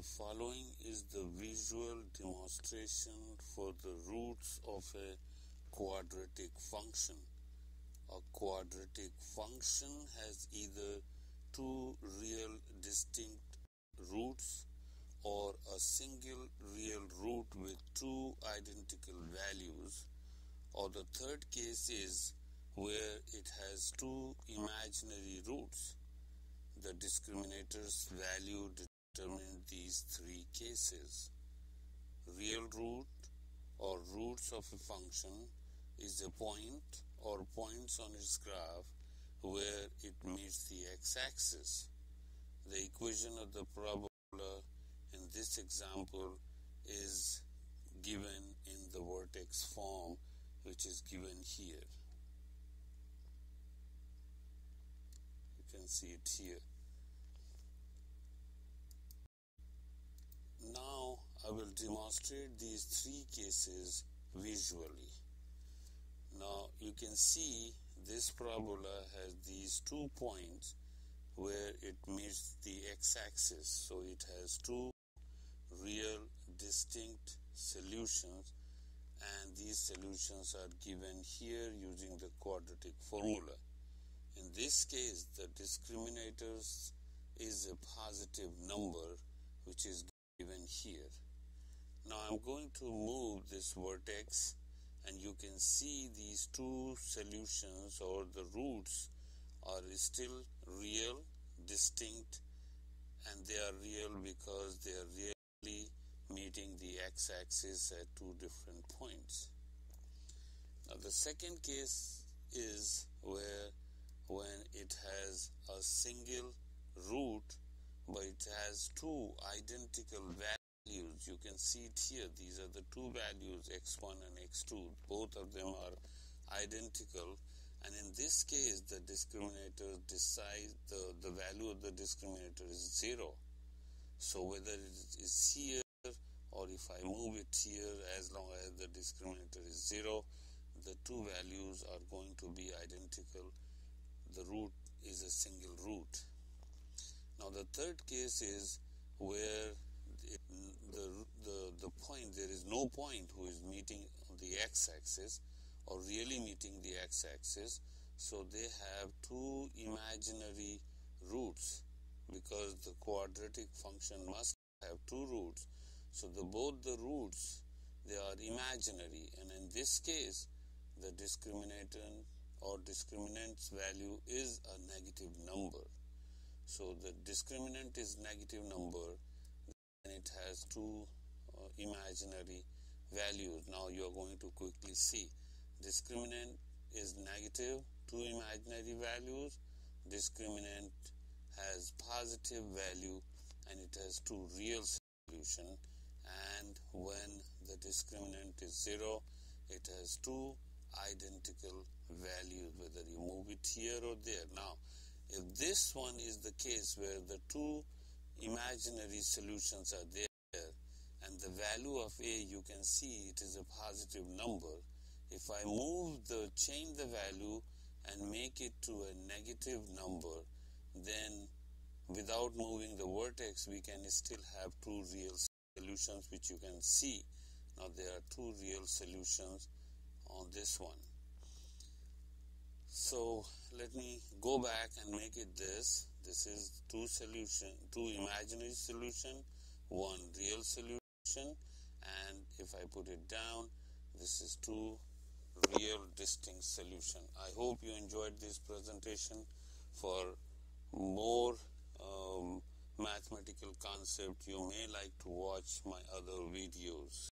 The following is the visual demonstration for the roots of a quadratic function. A quadratic function has either two real distinct roots or a single real root with two identical values, or the third case is where it has two imaginary roots. The discriminator's value determines these three cases. Real root or roots of a function is a point or points on its graph where it meets the x-axis. The equation of the parabola in this example is given in the vertex form, which is given here. You can see it here. Now I will demonstrate these three cases visually. Now you can see this parabola has these 2 points where it meets the x-axis, so it has two real distinct solutions, and these solutions are given here using the quadratic formula. In this case, the discriminator is a positive number, which is given here. Now I'm going to move this vertex, and you can see these two solutions or the roots are still real, distinct, and they are real because they are really meeting the x-axis at two different points. Now the second case is when it has a single root but it has two identical values. You can see it here. These are the two values, x1 and x2. Both of them are identical, and in this case the discriminator decides the value of the discriminator is 0. So whether it is here or if I move it here, as long as the discriminator is 0, the two values are going to be identical. The root is a single root. Now the third case is where the point, there is no point who is meeting the x-axis or really meeting the x-axis, so they have two imaginary roots because the quadratic function must have two roots. So both the roots, they are imaginary, and in this case the discriminator or discriminant's value is a negative number. So the discriminant is negative number and it has two imaginary values. Now you are going to quickly see discriminant is negative, two imaginary values, discriminant has positive value and it has two real solutions. And when the discriminant is 0, it has two identical values, whether you move it here or there. Now, if this one is the case where the two imaginary solutions are there and the value of A, you can see it is a positive number. If I move change the value and make it to a negative number, then without moving the vertex, we can still have two real solutions, which you can see. Now there are two real solutions on this one. So let me go back and make it this. This is two imaginary solution, one real solution, and if I put it down, this is two real distinct solution. I hope you enjoyed this presentation. For more mathematical concept, you may like to watch my other videos.